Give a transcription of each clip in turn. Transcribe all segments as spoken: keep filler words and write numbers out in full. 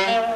Thank you.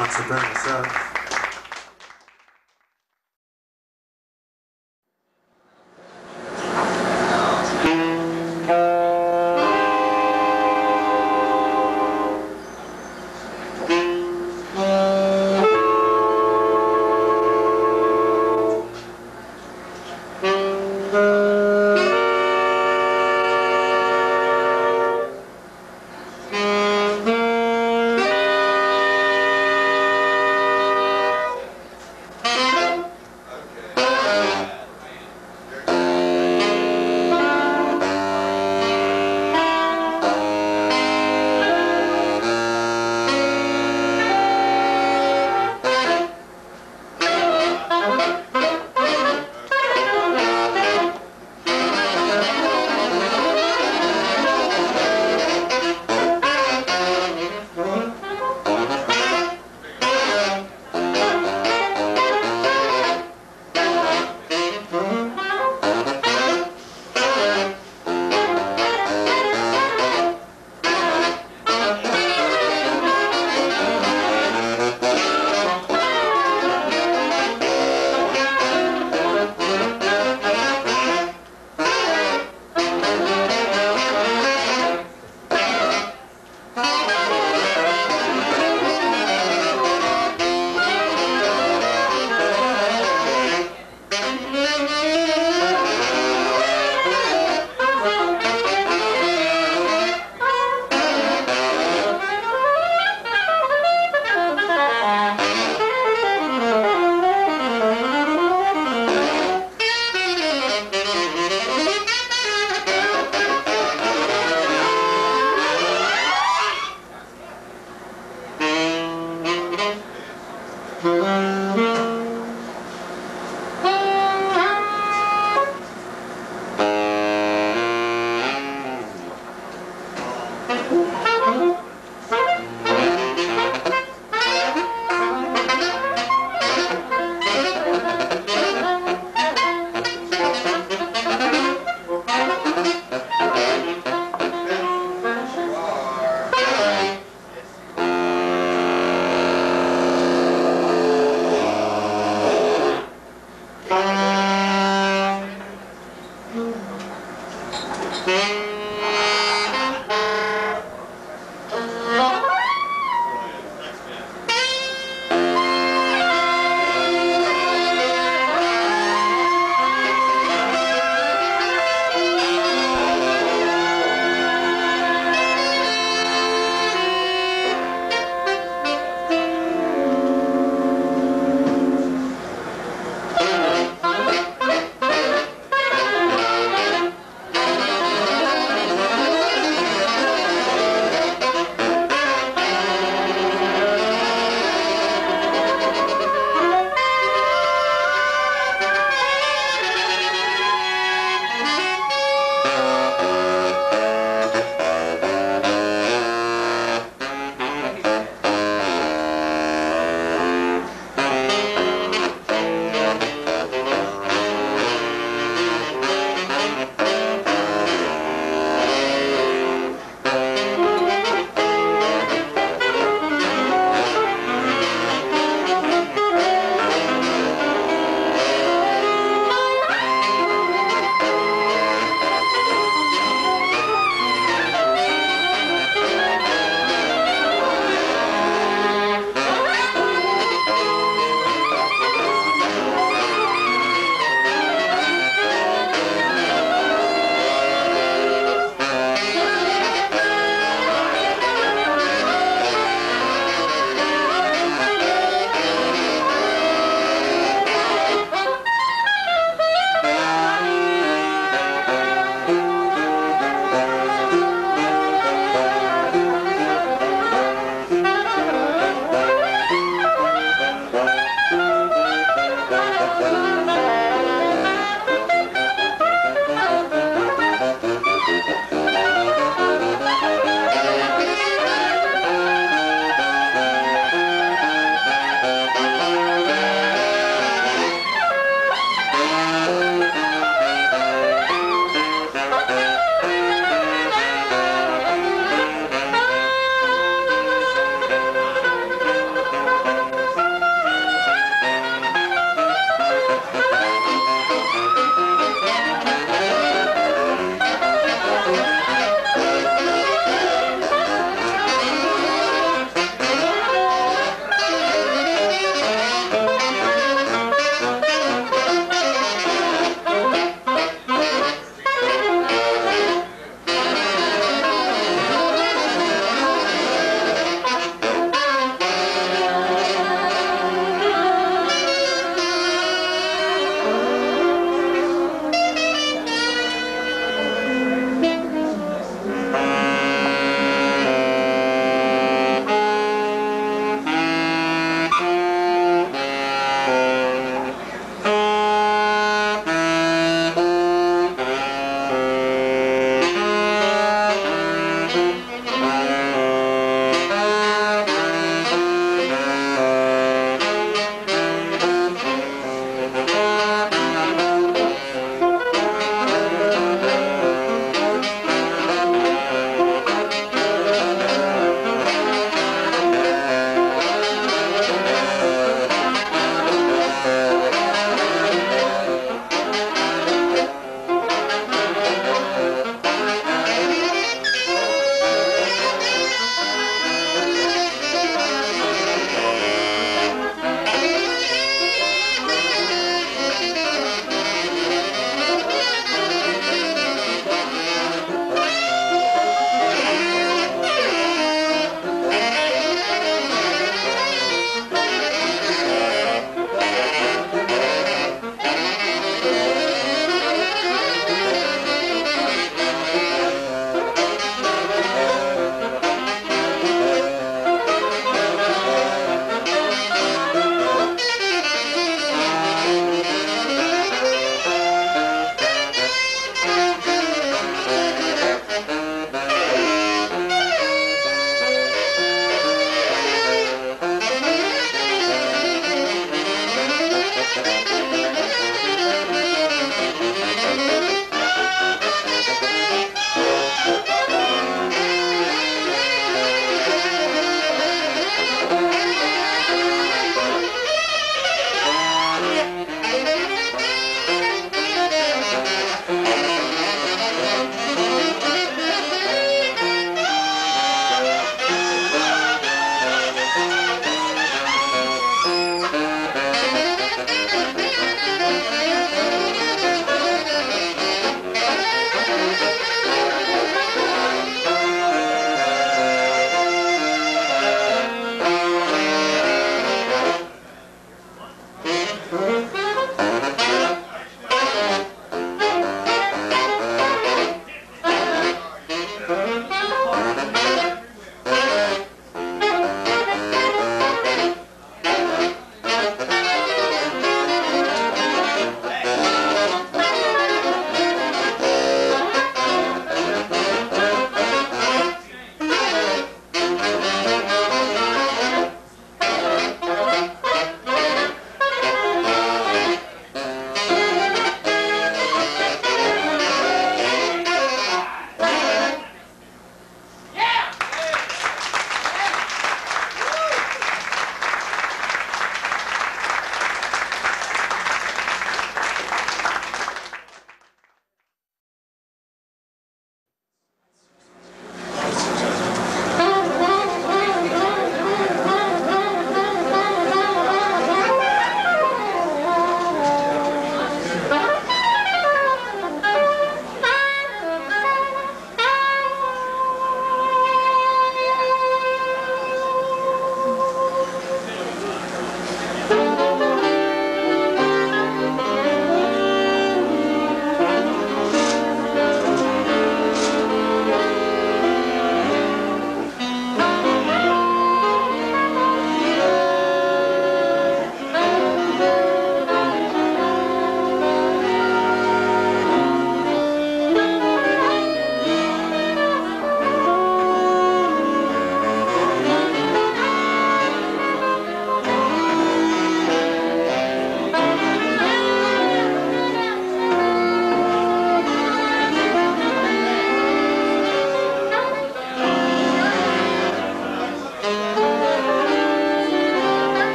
not to bring us up.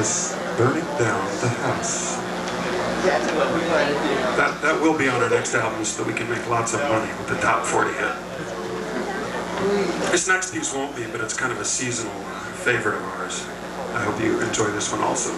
Is burning down the house. That's what we want to do. That, that will be on our next album so that we can make lots of money with the top forty hit. This next piece won't be, but it's kind of a seasonal uh, favorite of ours. I hope you enjoy this one also.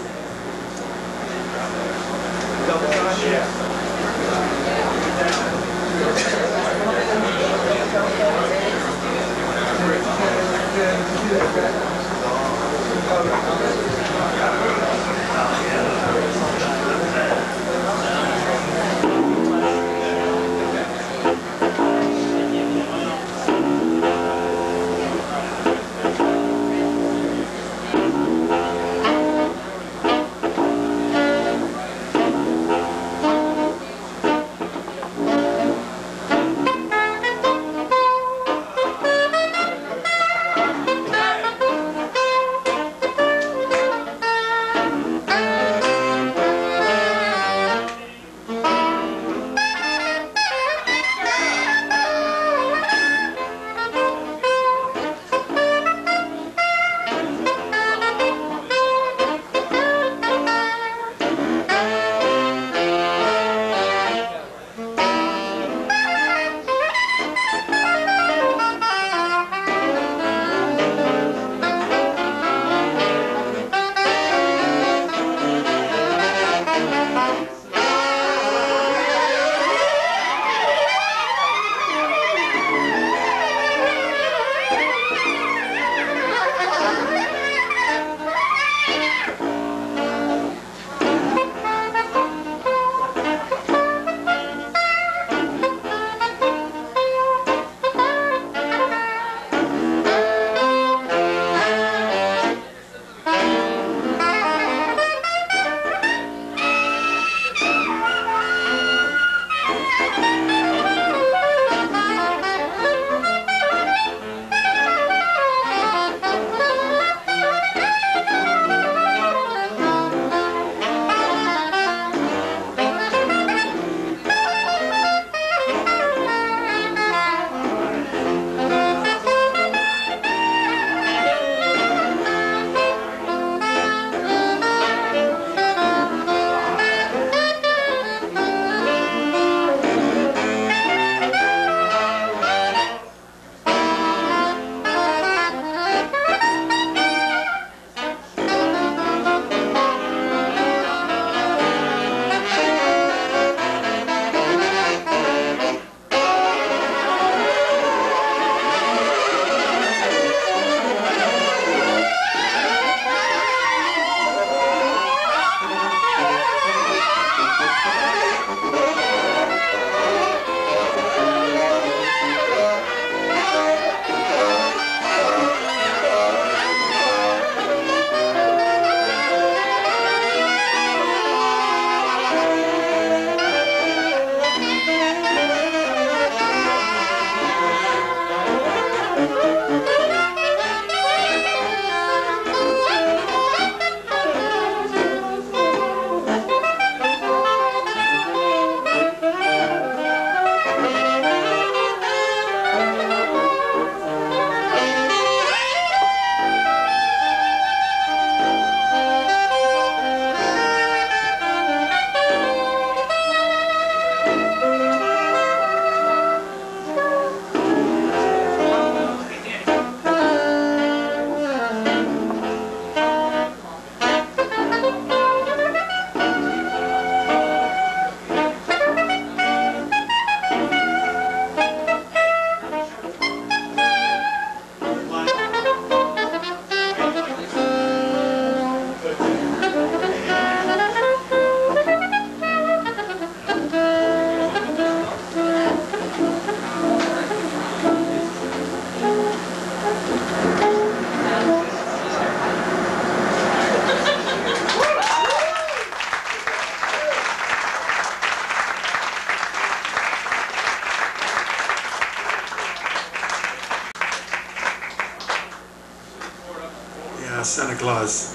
uh, Santa Claus,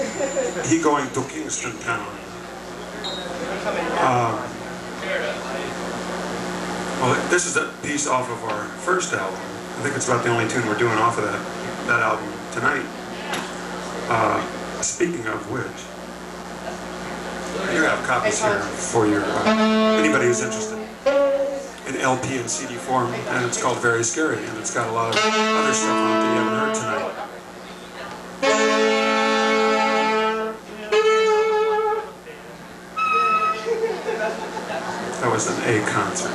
he going to Kingston Town. Uh, well, this is a piece off of our first album. I think it's about the only tune we're doing off of that, that album tonight. Uh, speaking of which, you have copies here for your, uh, anybody who's interested. In L P and C D form, and it's called Very Scary, and it's got a lot of other stuff on it that you haven't heard tonight. That was an A concert.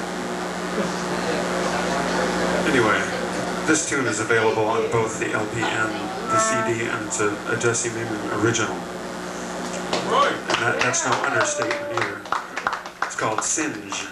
Anyway, this tune is available on both the L P and the C D, and it's a, a Jesse Maiman original. And that, that's no understatement either. It's called Singe.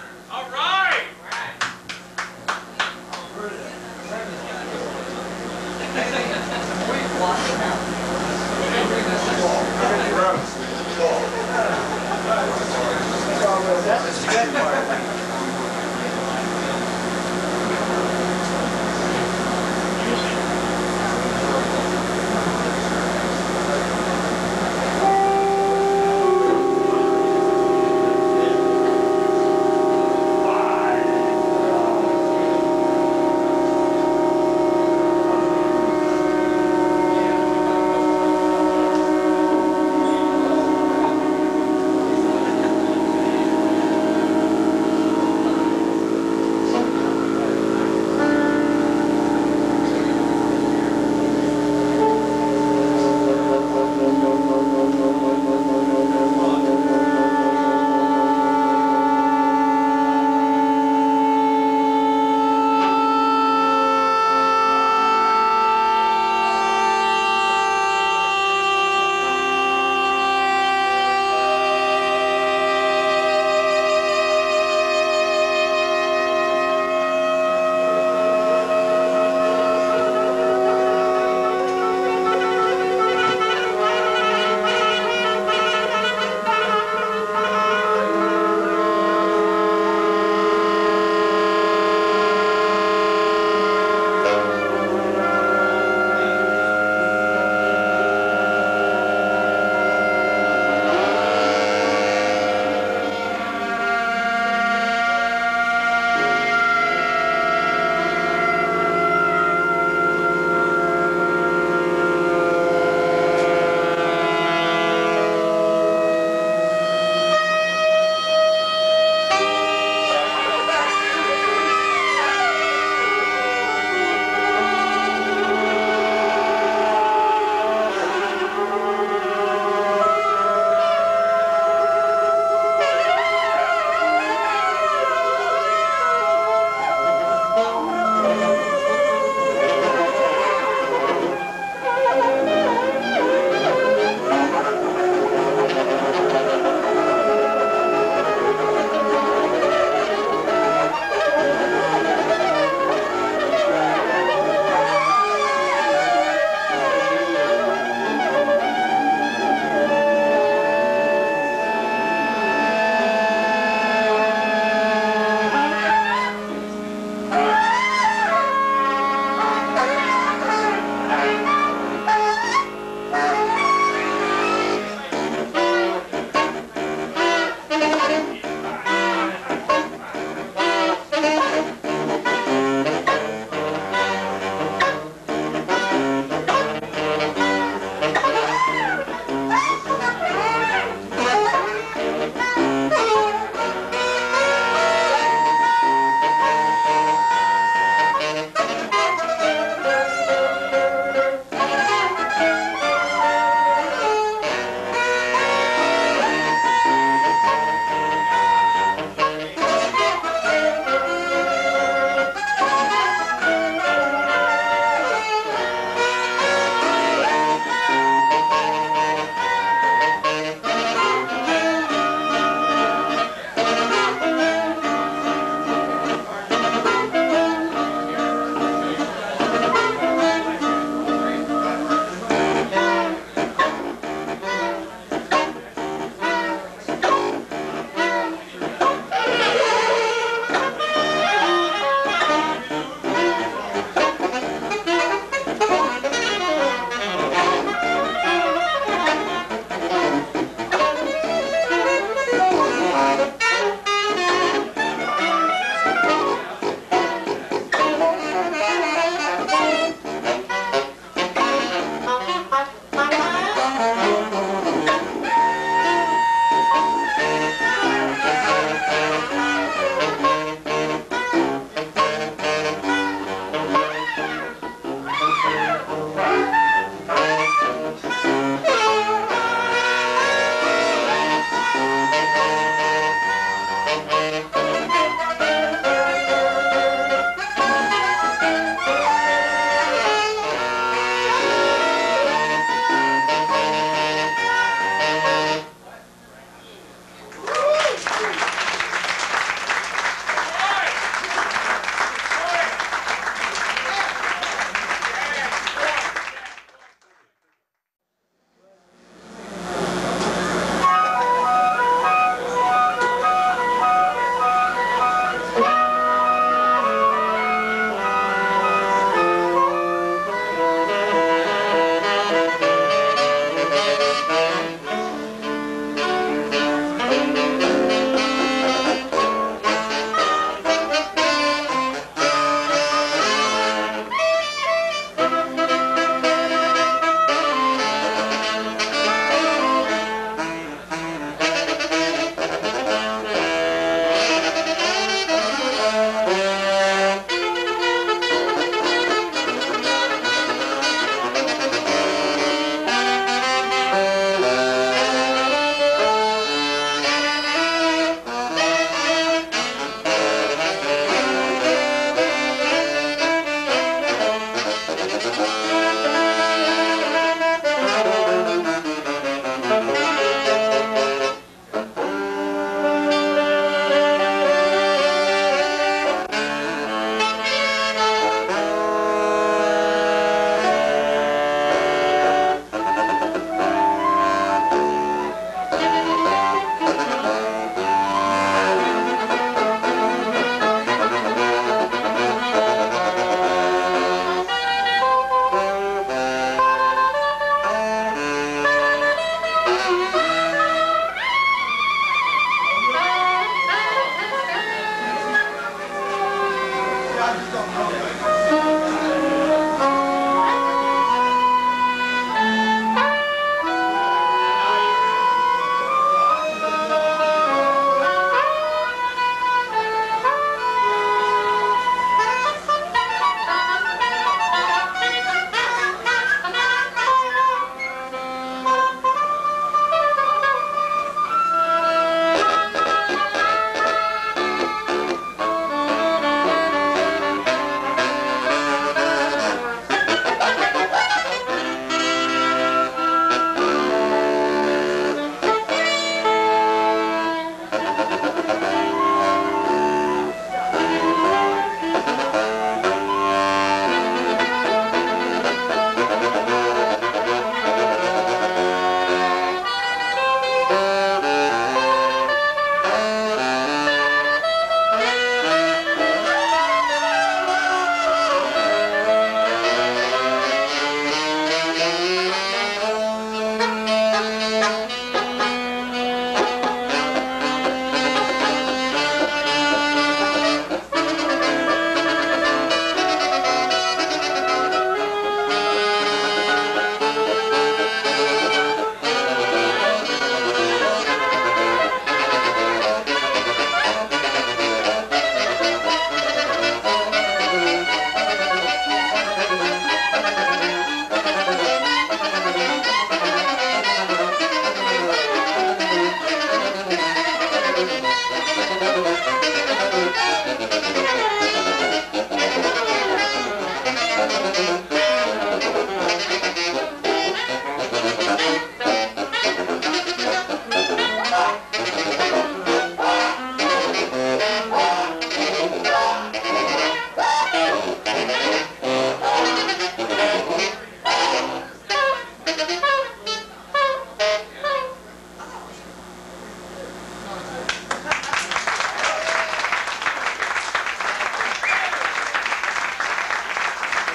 Thank you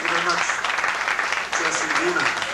very much, Jesse Maiman.